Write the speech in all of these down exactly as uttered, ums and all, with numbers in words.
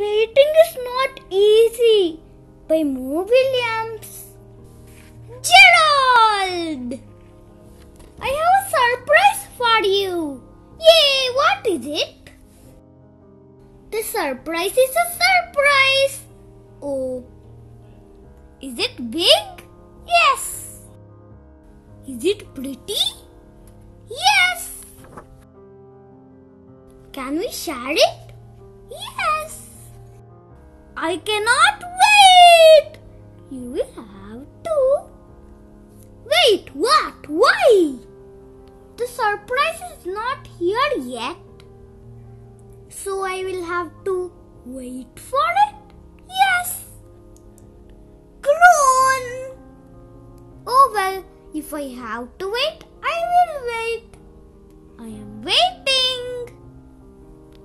Waiting Is Not Easy by Mo Willems. Gerald! I have a surprise for you. Yay! What is it? The surprise is a surprise. Oh, is it big? Yes. Is it pretty? Yes. Can we share it? Yes. I cannot wait. You will have to. Wait, what? Why? The surprise is not here yet. So I will have to wait for it. Yes. Grown. Oh well, if I have to wait, I will wait. I am waiting.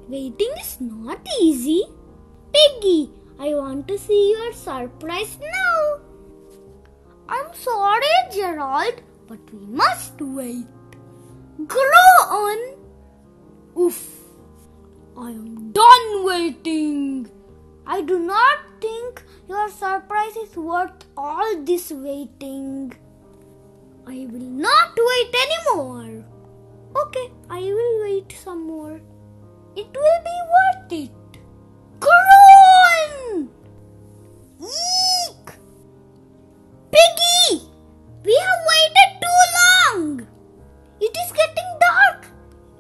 Waiting is not easy. Piggy, I want to see your surprise now. I'm sorry, Gerald, but we must wait. Grow on! Oof! I am done waiting. I do not think your surprise is worth all this waiting. I will not wait anymore. Okay, I will wait some more. It will be worth it. Grown! Eek! Piggy! We have waited too long. It is getting dark.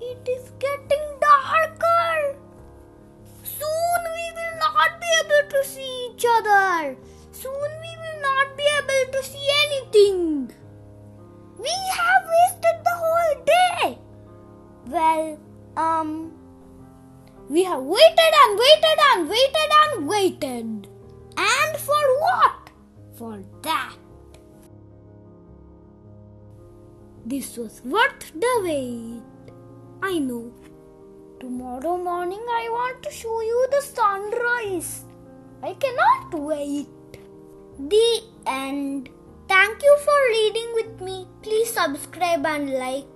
It is getting darker. Soon we will not be able to see each other. Soon we will not be able to see anything. We have wasted the whole day. Well, um... we have waited and waited and waited and waited. And for what? For that. This was worth the wait. I know. Tomorrow morning I want to show you the sunrise. I cannot wait. The end. Thank you for reading with me. Please subscribe and like.